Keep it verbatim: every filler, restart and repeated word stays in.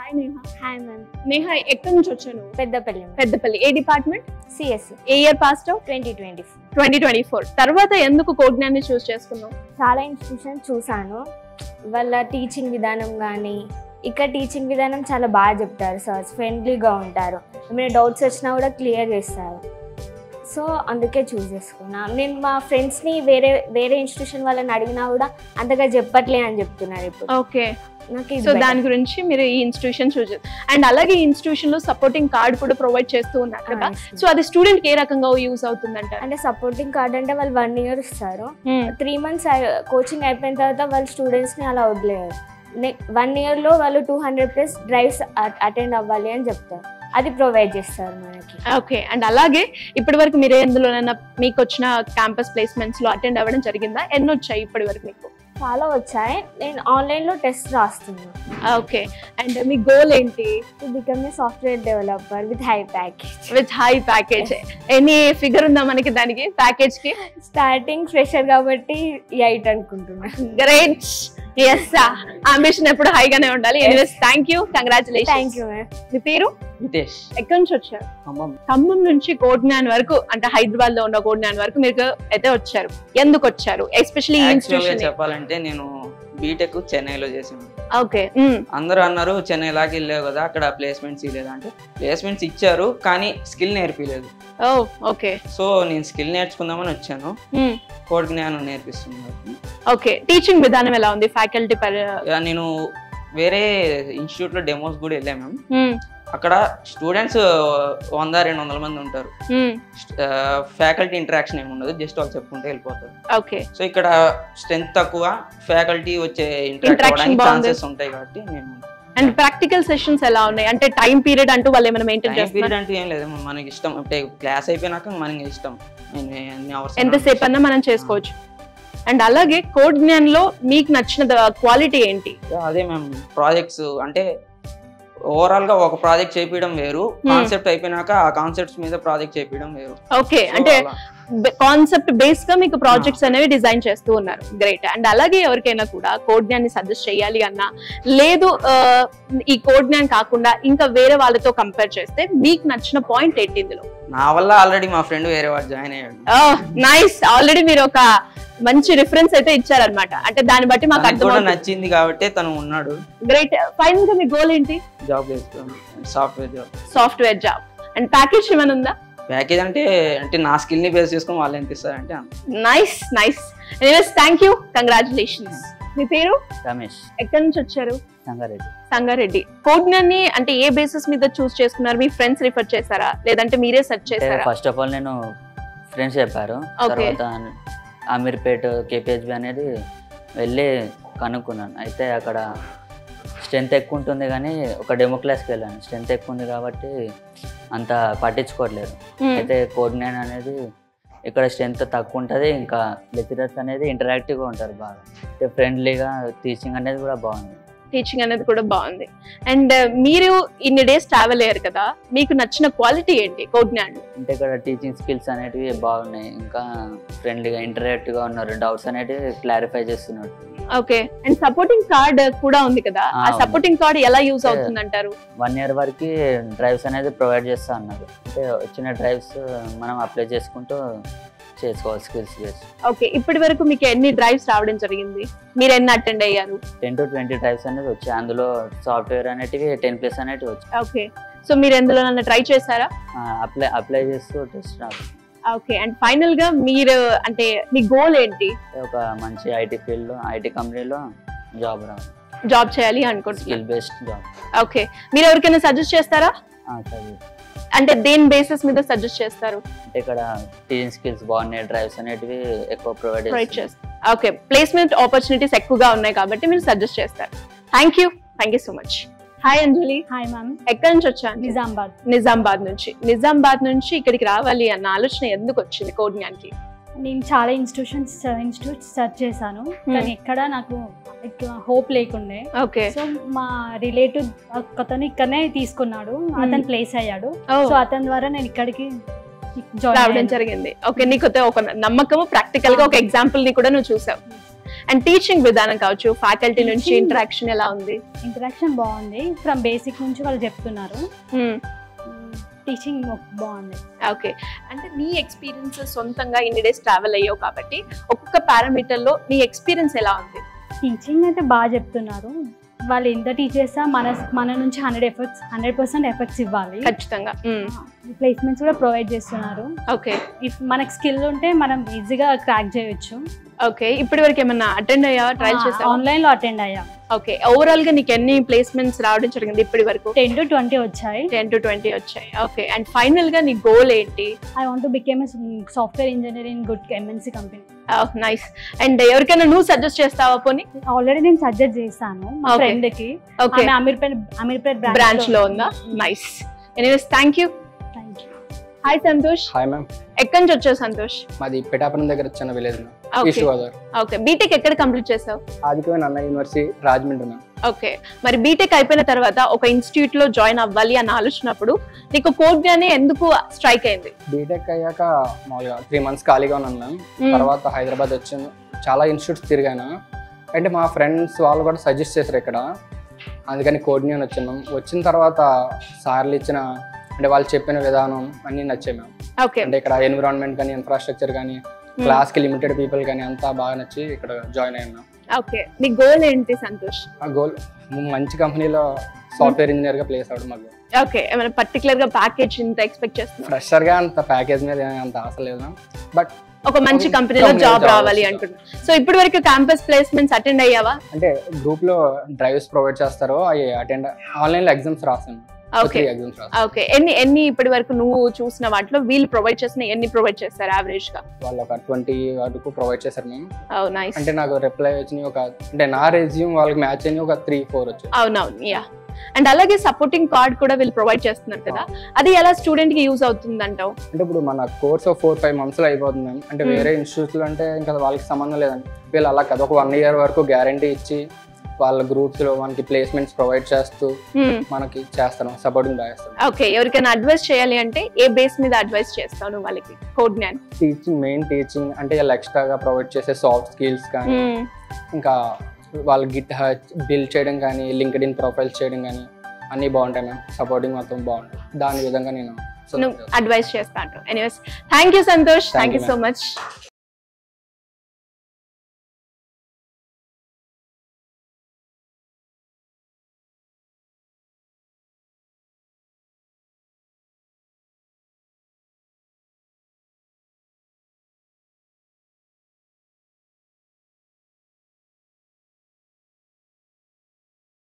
Hi Neha. Hi ma'am. Neha, where did you come from? Peddha Palli. Peddha Palli. A department? C S E. A year passed out? twenty twenty-four. twenty twenty-four. తర్వాత ఎందుకు Codegnan ని choose చేసుకున్నావు? చాలా institution చూసాను. వాళ్ళ teaching విధానం గాని ఇక్కడ టీచింగ్ విధానం చాలా బాగా చెప్తారు సార్. ఫ్రెండ్లీగా ఉంటారు. ఏమైనా డౌట్స్ వచ్చినా కూడా క్లియర్ చేస్తారు. సో అందుకే చూస్ చేసుకున్నా. నేను మా ఫ్రెండ్స్ ని వేరే వేరే ఇన్స్టిట్యూషన్ వాళ్ళని అడిగినా కూడా అంతగా చెప్పట్లే అని చెప్తున్నారు ఇప్పుడు. ఓకే. సో దాని గురించి మీరు ఈ ఇన్స్టిట్యూషన్ చూస్ చేస్తారు. అండ్ అలాగే ఈ ఇన్స్టిట్యూషన్ లో సపోర్టింగ్ కార్డ్ కూడా ప్రొవైడ్ చేస్తూ ఉన్నారు కదా. సో అది స్టూడెంట్ కి ఏ రకంగా యూజ్ అవుతుందంట? అంటే సపోర్టింగ్ కార్డ్ అంటే వాళ్ళు వన్ ఇయర్ ఇస్తారు. త్రీ మంత్స్ కోచింగ్ అయిపోయిన తర్వాత వాళ్ళు స్టూడెంట్స్ ని అలా వదిలేరు. వన్ ఇయర్ లో వాళ్ళు two hundred plus drives attend అవ్వాలి అని చెప్తారు. అది ప్రొవైడ్ చేస్తారు మనకి. ఓకే. అండ్ అలాగే ఇప్పటి వరకు మీరు ఎందులోనైనా మీకు వచ్చిన క్యాంపస్ ప్లేస్మెంట్స్ లో అటెండ్ అవ్వడం జరిగిందా? ఎన్ని వచ్చాయి ఇప్పటి వరకు మీకు? చాలా వచ్చాయి. నేను ఆన్లైన్ లో టెస్ట్ రాస్తున్నాను. ఓకే. అండ్ మీ గోల్ ఏంటి? To become a software developer with high package. With high package. Any figure ఉందా మనకి దానికి ప్యాకేజ్ కి? స్టార్టింగ్ ఫ్రెషర్ కాబట్టి ఎయిట్ అనుకుంటున్నాను. గ్రేట్. ఎస్, అంబిషన్ ఎప్పుడు హైగానే ఉండాలి. Anyways thank you. Congratulations. Thank you ma'am. మీ పేరు? నితేష్. ఎక్కడి నుంచి వచ్చారు? ఖమ్మం. ఖమ్మం నుంచి Codegnan వరకు, అంటే హైదరాబాద్ లో ఉన్న Codegnan వరకు మీరు అయితే వచ్చారు. ఎందుకు వచ్చారు ఎస్పెషల్లీ ఇన్స్టిట్యూషన్? చెప్పాలంటే నేను బీటెక్ చెన్నైలో చేసాను. ఓకే. అందరూ అన్నారు చెన్నై లాగా వెళ్ళావు కదా అక్కడ ప్లేస్మెంట్స్ ఇవ్వలేదు అంటే, ప్లేస్మెంట్స్ ఇచ్చారు కానీ స్కిల్ నేర్పిలేదు. ఓకే. సో నేను స్కిల్ నేర్చుకుందామని వచ్చాను. Codegnan నేర్పిస్తున్నాను. ఓకే. టీచింగ్ విధానం ఎలా ఉంది ఫ్యాకల్టీ పరంగా? నేను వేరే ఇన్స్టిట్యూట్ లో డెమోస్ కూడా వెళ్ళాను మ్యామ్. అక్కడ స్టూడెంట్స్ వంద రెండు వందల మంది ఉంటారు. ఫ్యాకల్టీ ఇంటరాక్షన్ ఏమి ఉండదు, జస్ట్ వాళ్ళు చెప్పుకుంటే వెళ్ళిపోతారు. ఓకే. సో ఇక్కడ స్ట్రెంత్ తక్కువ, ఫ్యాకల్టీ వచ్చే ఇంటరాక్షన్ ఛాన్సెస్ ఉంటాయి కాబట్టి నేను. అండ్ ప్రాక్టికల్ సెషన్స్ ఎలా ఉన్నాయి? అంటే టైం పీరియడ్ అంటూ వాళ్ళు ఏమైనా మెయింటైన్ చేస్తారా? పీరియడ్ అంటే ఏం లేదు, మనకి ఇష్టం అంటే క్లాస్ అయిపోయినాక మనకి ఇష్టం ఎంతసేపు అన్నా మనం చేసుకోవచ్చు. అండ్ అలాగే Codegnan లో మీకు నచ్చిన క్వాలిటీ ఏంటి? అదే మ్యామ్ ప్రాజెక్ట్స్, అంటే ఓవరాల్ గా ఒక ప్రాజెక్ట్ చేపించడం వేరు, కాన్సెప్ట్ అయిపోయినాక ఆ కాన్సెప్ట్స్ మీద ప్రాజెక్ట్ చేపించడం వేరు. ఓకే. అంటే కాన్సెప్ట్ బేస్ గా మీకు ప్రాజెక్ట్స్ అనేవి డిజైన్ చేస్తూ ఉన్నారు. గ్రేట్. అండ్ అలాగే ఎవరికైనా కూడా Codegnan ని సజెస్ట్ చేయాలి అన్నా, లేదు ఈ Codegnan కాకుండా ఇంకా వేరే వాళ్ళతో కంపేర్ చేస్తే మీకు నచ్చిన పాయింట్ ఏంటి ఇందులో? నా వల్ల ఆల్రెడీ మా ఫ్రెండ్ వేరే వాళ్ళు జాయిన్ అయ్యాడు. నైస్. ఆల్రెడీ మీరు ఒక మంచి రిఫరెన్స్ అయితే ఇచ్చారనమాట. అంటే దాన్ని బట్టి మాకు అర్థం నచ్చింది కాబట్టి తను ఉన్నాడు. గ్రేట్. ఫైనల్ గా మీ గోల్ ఏంటి? జాబ్ చేస్తాను. Software job. Software job. And package ఏమైనా ఉందా? ప్యాకేజ్ అంటే అంటే నా స్కిల్ ని బేస్ చేసుకుని వాళ్ళు ఎంత ఇస్తారంటే. Nice nice. Anyways thank you. Congratulations. మీ పేరు? రమేష్. ఎక్కడి నుంచి వచ్చారు? సంగారెడ్డి. సంగారెడ్డి. Codegnan ని అంటే ఏ బేసిస్ మీద చూస్ చేసుకున్నారు? మీ ఫ్రెండ్స్ రిఫర్ చేశారా లేదంటే మీరే సెర్చ్ చేశారా? ఫస్ట్ ఆఫ్ ఆల్ నేను ఫ్రెండ్స్ చెప్పారు, తర్వాత అమీర్పేట్ కేపీహెచ్బి అనేది వెళ్ళి కనుక్కున్నాను. అయితే అక్కడ స్ట్రెంత్ ఎక్కువ ఉంటుంది కానీ ఒక డెమో క్లాస్కి వెళ్ళాను. స్ట్రెంత్ ఎక్కువ ఉంది కాబట్టి అంత పట్టించుకోవట్లేదు. అయితే Codegnan అనేది ఇక్కడ స్ట్రెంత్ తక్కువ ఉంటుంది, ఇంకా లెక్చరర్స్ అనేది ఇంటరాక్టివ్గా ఉంటారు బాగా, అయితే ఫ్రెండ్లీగా టీచింగ్ అనేది కూడా బాగుంది. టీచింగ్ అనేది కూడా బాగుంది. అండ్ మీరు ఇన్ని డేస్ ట్రావెల్ అయ్యారు కదా, మీకు నచ్చిన క్వాలిటీ ఏంటి Codegnan? అంటే ఇక్కడ టీచింగ్ స్కిల్స్ అనేటివి బాగున్నాయి, ఇంకా ఫ్రెండ్లీగా ఇంటరాక్టివ్గా ఉన్నారు, డౌట్స్ అనేటివి క్లారిఫై చేస్తున్నారు. ఓకే. అండ్ సపోర్టింగ్ కార్డ్ కూడా ఉంది కదా, ఆ సపోర్టింగ్ కార్డ్ ఎలా యూజ్ అవుతుంది అంటారు? వన్ ఇయర్ వరకు డ్రైవ్స్ అనేది ప్రొవైడ్ చేస్తా అన్నారు. అంటే వచ్చిన డ్రైవ్స్ మనం అప్లై చేసుకుంటూ చేసుకోవాలి స్కిల్స్ బేస్. ఓకే. ఇప్పటి వరకు మీకు ఎన్ని డ్రైవ్స్ రావడం జరిగింది? మీరు ఎన్ని అటెండ్ అయ్యారు? టెన్ టు ట్వంటీ డ్రైవ్స్ అనేది వచ్చాయి. అందులో సాఫ్ట్వేర్ అనేటివి టెన్ ప్లస్ అనేటివి వచ్చాయి. ఓకే. సో మీరు ఎందులో నన్ను ట్రై చేశారా? అప్లై అప్లై చేస్తూ టెస్ట్ రాదు. ఓకే. అండ్ ఫైనల్ గా మీరు అంటే మీ గోల్ ఏంటి? ఒక మంచి ఐటీ ఫీల్డ్ లో, ఐటీ కంపెనీలో జాబ్ రావాలి, జాబ్ చేయాలి అనుకోండి, స్కిల్ బేస్డ్ జాబ్. ఓకే. మీరు ఎవరికైనా సజెస్ట్ చేస్తారా? అంటే దేని బేసిస్ మీద సజెస్ట్ చేస్తారు? అంటే ఇక్కడ టీచింగ్ స్కిల్స్ బాగున్నాయి, డ్రైవ్స్ అనేటివి ఎక్కువ ప్రొవైడ్ చేస్తారు. ఓకే. ప్లేస్మెంట్ ఆపర్చునిటీస్ ఎక్కువగా ఉన్నాయి కాబట్టి మీరు సజెస్ట్ చేస్తారు. Thank you. Thank you so much. Hi Anjali. Hi ma'am. ఎక్కడి నుంచి వచ్చాను? నిజామాబాద్. నిజామాబాద్ నుంచి. నిజామాబాద్ నుంచి ఇక్కడికి రావాలి అన్న ఆలోచన ఎందుకు వచ్చింది Codegnan కి? నేను చాలా ఇన్స్టిట్యూషన్స్ ఇన్స్టిట్యూట్స్ సెర్చ్ చేశాను కానీ ఎక్కడ నాకు హోప్ లేకుండే. ఓకే. సో మా రిలేటివ్ అతను ఇక్కడనే తీసుకున్నాడు, అతను ప్లేస్ అయ్యాడు. సో అతని ద్వారా నేను ఇక్కడికి జాయిన్ అవ్వడం జరిగింది. ఓకే. నీకు ఒక నమ్మకము, ప్రాక్టికల్ గా ఒక ఎగ్జాంపుల్ ని కూడా నువ్వు చూసావు. And teaching విధానం కావచ్చు, faculty నుంచి interaction ఎలా ఉంది? Interaction బాగుంది, from basic నుంచి వాళ్ళు చెప్తున్నారు. Teaching bond. Okay. And nee experience sontanga in days travel ayyo kabatti okka parameter lo nee experience ela undi? Teaching aithe ba cheptunnaru. Vallu enda teach chesa mana mana nunchi one hundred efforts one hundred percent efforts ivvali. Kachithanga. Placements kuda provide chestunnaru. Okay. If manaku skill unte manam easy ga crack cheyochu. Okay. Ippadi varaku emanna attend ayya trial chesa? Online lo attend ayya. Okay. Overall ga nik enni placements raavadam jarigindi ippadi varaku? ten to twenty vachayi. ten to twenty vachayi. Okay. And final ga nik goal enti? I want to become a software engineer in good M N C company. Oh, nice. And evarkaina nu suggest chestava poni? Already nenu suggest chesanu ma friend ki. Okay. Ame Amirpet Amirpet branch, branch lo unda. Nice. Anyways, thank you. Thank you. Hi Santosh. Hi ma'am. Ekkadi nunchi vacharu Santosh? Madi Pettapuram daggara chinna village na. Okay. Okay. B.T.E.C. ekkada complete chesavu? Adikave Nanna University Rajmundry na. Okay. Mari B.T.E.C. అయిపోయిన తర్వాత ఒక institute లో join అవ్వాలి అని ఆలోచినప్పుడు నీకు Codegnan ఎందుకు strike అయింది? B.T.E.C. అయ్యాక మామూలుగా three months ఖాళీగా ఉన్నాను మ్యామ్. తర్వాత హైదరాబాద్ వచ్చాను, చాలా ఇన్స్టిట్యూట్స్ తిరిగాను. అంటే మా ఫ్రెండ్స్ వాళ్ళు కూడా సజెస్ట్ చేశారు ఇక్కడ, అందుకని Codegnan వచ్చాను. వచ్చిన తర్వాత సార్లు ఇచ్చిన అంటే వాళ్ళు చెప్పిన విధానం అన్నీ నచ్చాయి మ్యామ్. ఓకే. అంటే ఇక్కడ ఎన్విరాన్మెంట్ కానీ, ఇన్ఫ్రాస్ట్రక్చర్ కానీ, క్లాస్ కి లిమిటెడ్ పీపుల్ కానీ అంతా బాగా నచ్చి ఇక్కడ జాయిన్ అయ్యాను. ఓకే. మీ గోల్ ఏంటి సంతోష్? ఆ గోల్ మంచి కంపెనీలో సాఫ్ట్వేర్ ఇంజనీర్ గా ప్లేస్ అవడం. మాకు ఓకే. ఏమైనా పర్టిక్యులర్ గా ప్యాకేజ్ ఇంత ఎక్స్పెక్ట్ చేస్తున్నా? ఫ్రెషర్ గా అంత ప్యాకేజ్ మీద అంత ఆశ లేదు, బట్ ఒక మంచి కంపెనీలో జాబ్ రావాలి అంటున్నా. సో ఇప్పటి వరకు క్యాంపస్ ప్లేస్మెంట్స్ అటెండ్ అయ్యావా? అంటే గ్రూప్ లో డ్రైవ్స్ ప్రొవైడ్ చేస్తారో అవి అటెండ్, ఆన్లైన్ లో ఎగ్జామ్స్ రాసాను. ఓకే. ఓకే. ఎన్ని ఎన్ని ఇప్పటి వరకు నువ్వు చూసిన వాటిలో వీళ్ళు ప్రొవైడ్ చేసిన ఎన్ని ప్రొవైడ్ చేస్తారు యావరేజ్ గా? వాళ్ళు ఒక ట్వంటీ వరకు ప్రొవైడ్ చేశారు మేము. అంటే నాకు రిప్లై వచ్చినాయి ఒక, అంటే నా రెజ్యూమ్ వాళ్ళకి మ్యాచ్ అయిన ఒక త్రీ ఫోర్ వచ్చాయి. అవునవును. యా. అండ్ అలాగే సపోర్టింగ్ కార్డ్ కూడా వీళ్ళు ప్రొవైడ్ చేస్తున్నారు కదా, అది ఎలా స్టూడెంట్ కి యూజ్ అవుతుంది అంటావు? అంటే ఇప్పుడు మన కోర్స్ ఫోర్ ఫైవ్ మంత్స్ లో అయిపోతుంది. అంటే వేరే ఇన్స్టిట్యూట్ అంటే ఇంకా వాళ్ళకి సంబంధం లేదండి. వీళ్ళు అలా కదా ఒక వన్ ఇయర్ వరకు గ్యారంటీ ఇచ్చి వాళ్ళ గ్రూప్స్ లో మనకి ప్లేస్మెంట్స్ ప్రొవైడ్ చేస్తూ మనకి చేస్తాను, సపోర్టింగ్ బాగా చేస్తాను. ఓకే. ఎవరికైనా అడ్వైస్ చేయాలి అంటే ఏ బేస్ మీద అడ్వైస్ చేస్తాను వాళ్ళకి? Codegnan టీచింగ్, మెయిన్ టీచింగ్ అంటే వాళ్ళు ఎక్స్ట్రా గా ప్రొవైడ్ చేసే సాఫ్ట్ స్కిల్స్ కానీ, ఇంకా వాళ్ళు GitHub బిల్డ్ చేయడం కానీ, లింక్డ్ఇన్ ప్రొఫైల్ చేయడం కానీ అన్ని బాగుంటాయి మ్యామ్. సపోర్టింగ్ మొత్తం బాగుంటుంది, దాని విధంగా నేను అడ్వైస్ చేస్తాను. Anyways, thank you Santosh. Thank you so much.